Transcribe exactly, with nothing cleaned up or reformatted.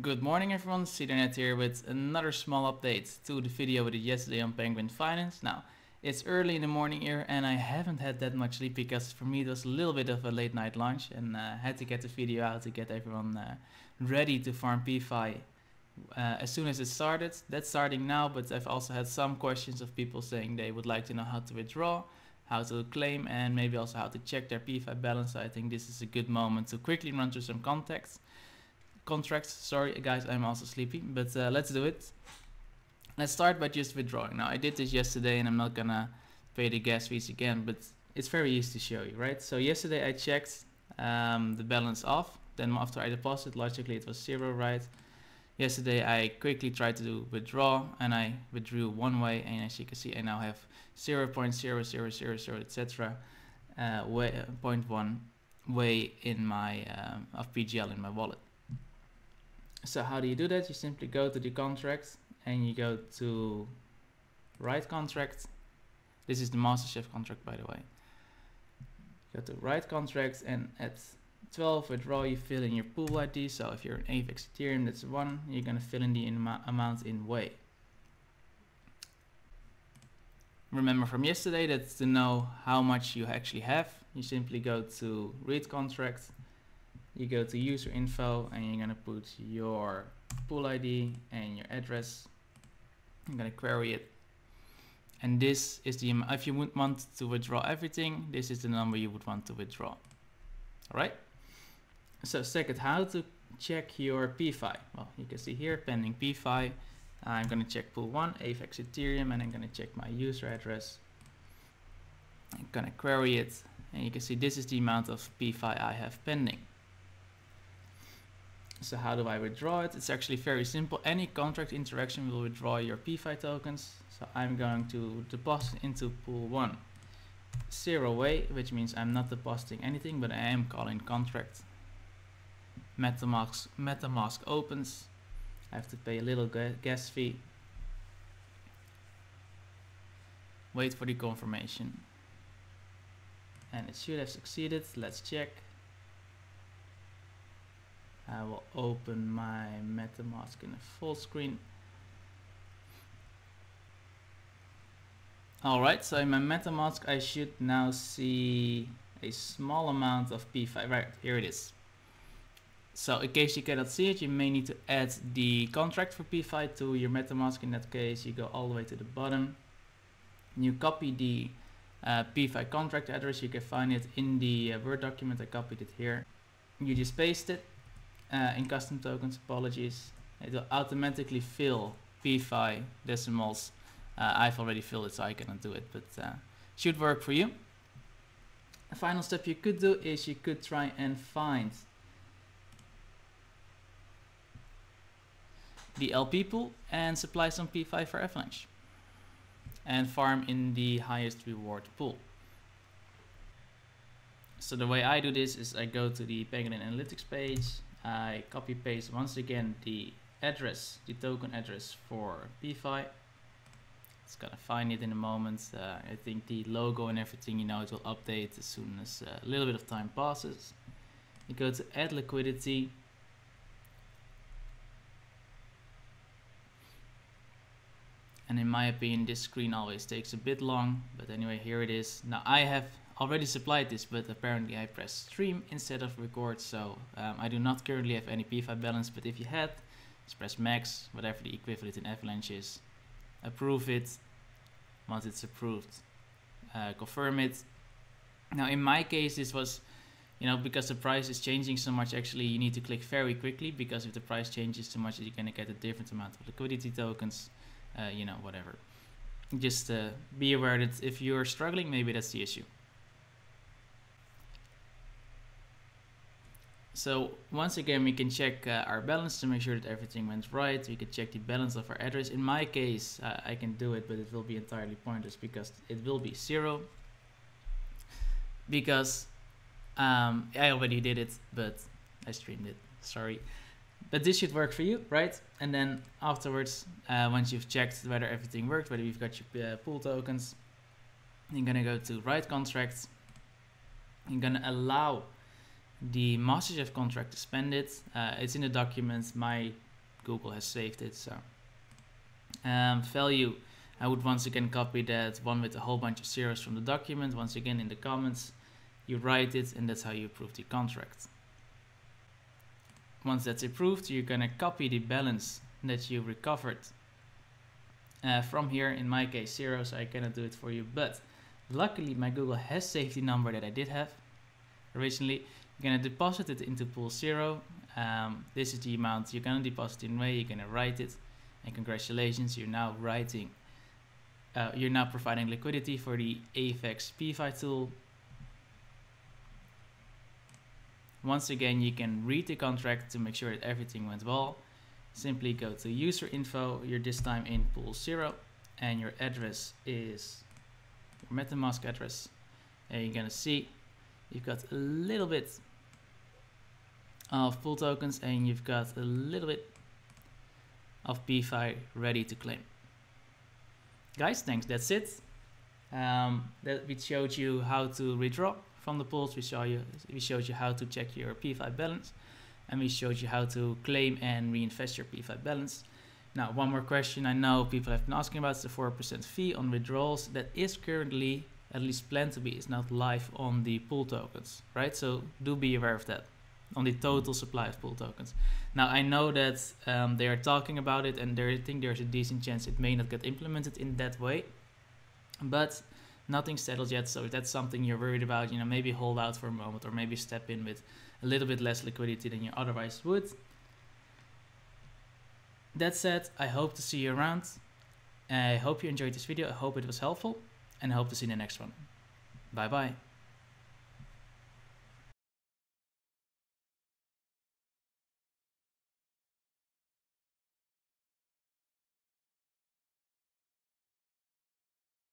Good morning everyone, Cedernet here with another small update to the video we did yesterday on Penguin Finance. Now, it's early in the morning here and I haven't had that much sleep because for me it was a little bit of a late night lunch and I uh, had to get the video out to get everyone uh, ready to farm P F I uh, as soon as it started. That's starting now, but I've also had some questions of people saying they would like to know how to withdraw, how to claim, and maybe also how to check their P F I balance. So I think this is a good moment to quickly run through some context. Contracts, sorry guys, I'm also sleepy, but uh, let's do it. Let's start by just withdrawing. Now, I did this yesterday and I'm not gonna pay the gas fees again, but it's very easy to show you, right? So yesterday I checked um, the balance off, then after I deposit, logically it was zero, right? Yesterday I quickly tried to do withdraw and I withdrew one way, and as you can see I now have zero point zero zero zero zero etc uh, way, uh, zero point one way in my um, of P G L in my wallet. So how do you do that? You simply go to the contract and you go to write contract. This is the MasterChef contract, by the way. Go to write contracts and at twelve withdraw, you fill in your pool I D. So if you're an A F E X Ethereum, that's one. You're gonna fill in the amount in way. Remember from yesterday, that's to know how much you actually have. You simply go to read contracts. You go to user info and you're gonna put your pool I D and your address. I'm gonna query it, and this is the amount. If you would want to withdraw everything, this is the number you would want to withdraw. All right. So second, how to check your P F I? Well, you can see here pending P F I. I'm gonna check pool one, A F E X Ethereum, and I'm gonna check my user address. I'm gonna query it, and you can see this is the amount of P F I I have pending. So how do I withdraw it? It's actually very simple. Any contract interaction will withdraw your P F I tokens. So I'm going to deposit into pool one, zero way, which means I'm not depositing anything, but I am calling contract. MetaMask, MetaMask opens. I have to pay a little gas fee. Wait for the confirmation. And it should have succeeded. Let's check. I will open my MetaMask in a full screen. Alright, so in my MetaMask I should now see a small amount of P F I. Right, here it is. So in case you cannot see it, you may need to add the contract for P F I to your MetaMask. In that case, you go all the way to the bottom. You copy the uh, P F I contract address. You can find it in the uh, Word document. I copied it here. You just paste it. Uh, in custom tokens, apologies, it will automatically fill P F I decimals. Uh, I've already filled it, so I cannot do it, but uh, should work for you. A final step you could do is you could try and find the L P pool and supply some P F I for Avalanche and farm in the highest reward pool. So the way I do this is I go to the Penguin Analytics page. I copy paste once again the address, the token address for P F I. It's gonna find it in a moment. Uh, I think the logo and everything, you know, it will update as soon as a little bit of time passes. You go to add liquidity. And in my opinion, this screen always takes a bit long, but anyway, here it is. Now I have already supplied this, but apparently I pressed stream instead of record, so um, I do not currently have any P F I balance, but if you had, just press max, whatever the equivalent in Avalanche is, approve it. Once it's approved, uh, confirm it. Now in my case this was, you know, because the price is changing so much, actually you need to click very quickly, because if the price changes so much you're gonna get a different amount of liquidity tokens, uh, you know, whatever. Just uh, be aware that if you're struggling, maybe that's the issue. So once again, we can check uh, our balance to make sure that everything went right. We can check the balance of our address. In my case, uh, I can do it, but it will be entirely pointless because it will be zero. Because um, I already did it, but I streamed it, sorry. But this should work for you, right? And then afterwards, uh, once you've checked whether everything worked, whether you've got your uh, pool tokens, you're gonna go to write contracts. You're gonna allow the MasterChef contract is pending. Uh, it's in the documents. My Google has saved it. So um, value, I would once again copy that one with a whole bunch of zeros from the document. Once again in the comments, you write it, and that's how you approve the contract. Once that's approved, you're gonna copy the balance that you recovered uh, from here. In my case, zero, so I cannot do it for you. But luckily, my Google has saved the number that I did have originally. You're gonna deposit it into pool zero. Um, this is the amount you're gonna deposit in Way. You're gonna write it, and congratulations, you're now writing. Uh, you're now providing liquidity for the A F E X P F I tool. Once again, you can read the contract to make sure that everything went well. Simply go to user info, you're this time in pool zero, and your address is your MetaMask address. And you're gonna see you've got a little bit of pool tokens, and you've got a little bit of P F I ready to claim. Guys, thanks, that's it. Um, that we showed you how to redraw from the pools, we show you we showed you how to check your P F I balance, and we showed you how to claim and reinvest your P F I balance. Now, one more question I know people have been asking about is the four percent fee on withdrawals. That is currently, at least planned to be, is not live on the pool tokens, right? So do be aware of that, on the total supply of pool tokens. Now, I know that um, they are talking about it, and I think there's a decent chance it may not get implemented in that way, but nothing's settled yet. So if that's something you're worried about, you know, maybe hold out for a moment, or maybe step in with a little bit less liquidity than you otherwise would. That said, I hope to see you around. I hope you enjoyed this video. I hope it was helpful, and I hope to see you in the next one. Bye bye.